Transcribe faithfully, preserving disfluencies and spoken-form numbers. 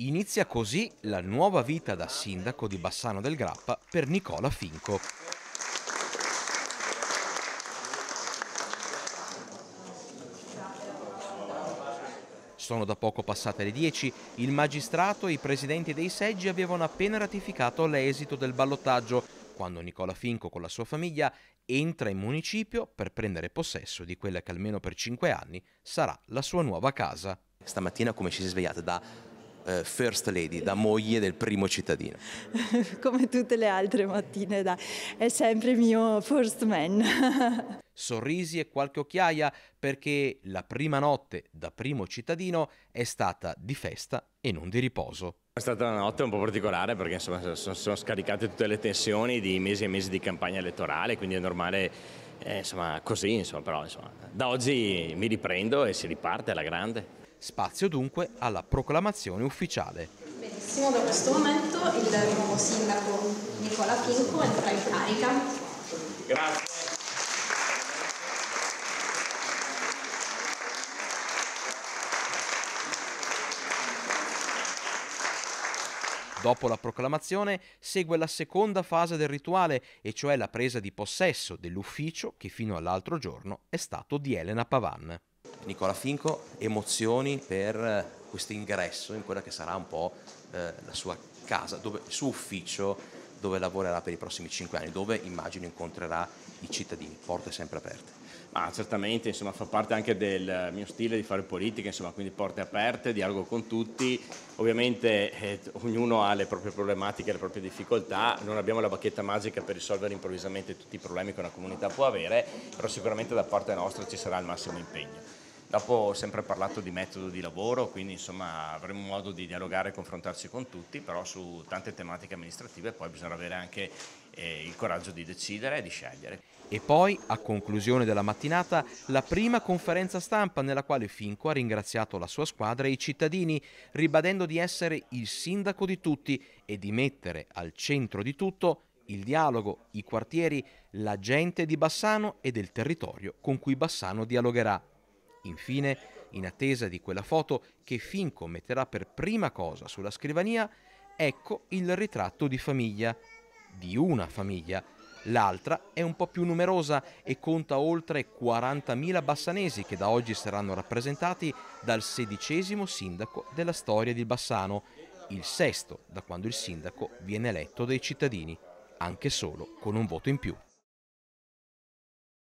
Inizia così la nuova vita da sindaco di Bassano del Grappa per Nicola Finco. Sono da poco passate le dieci, il magistrato e i presidenti dei seggi avevano appena ratificato l'esito del ballottaggio, quando Nicola Finco con la sua famiglia entra in municipio per prendere possesso di quella che almeno per cinque anni sarà la sua nuova casa. Stamattina come ci si è svegliata da eh, First Lady, da moglie del primo cittadino? Come tutte le altre mattine, dai. È sempre il mio first man. Sorrisi e qualche occhiaia perché la prima notte da primo cittadino è stata di festa e non di riposo. È stata una notte un po' particolare perché insomma sono scaricate tutte le tensioni di mesi e mesi di campagna elettorale, quindi è normale eh, insomma così, insomma, però insomma, da oggi mi riprendo e si riparte alla grande. Spazio dunque alla proclamazione ufficiale. Benissimo, da questo momento il nuovo sindaco Nicola Finco entra in carica. Grazie. Dopo la proclamazione segue la seconda fase del rituale, e cioè la presa di possesso dell'ufficio che fino all'altro giorno è stato di Elena Pavan. Nicola Finco, emozioni per questo ingresso in quella che sarà un po' eh, la sua casa, dove, il suo ufficio dove lavorerà per i prossimi cinque anni, dove immagino incontrerà i cittadini, porte sempre aperte. Ah, certamente, insomma, fa parte anche del mio stile di fare politica, insomma, quindi porte aperte, dialogo con tutti. Ovviamente eh, ognuno ha le proprie problematiche, le proprie difficoltà, non abbiamo la bacchetta magica per risolvere improvvisamente tutti i problemi che una comunità può avere, però sicuramente da parte nostra ci sarà il massimo impegno. Dopo ho sempre parlato di metodo di lavoro, quindi insomma avremo modo di dialogare e confrontarci con tutti, però su tante tematiche amministrative poi bisogna avere anche eh, il coraggio di decidere e di scegliere. E poi, a conclusione della mattinata, la prima conferenza stampa nella quale Finco ha ringraziato la sua squadra e i cittadini, ribadendo di essere il sindaco di tutti e di mettere al centro di tutto il dialogo, i quartieri, la gente di Bassano e del territorio con cui Bassano dialogherà. Infine, in attesa di quella foto che Finco metterà per prima cosa sulla scrivania, ecco il ritratto di famiglia, di una famiglia. L'altra è un po' più numerosa e conta oltre quarantamila bassanesi che da oggi saranno rappresentati dal sedicesimo sindaco della storia di Bassano, il sesto da quando il sindaco viene eletto dai cittadini, anche solo con un voto in più.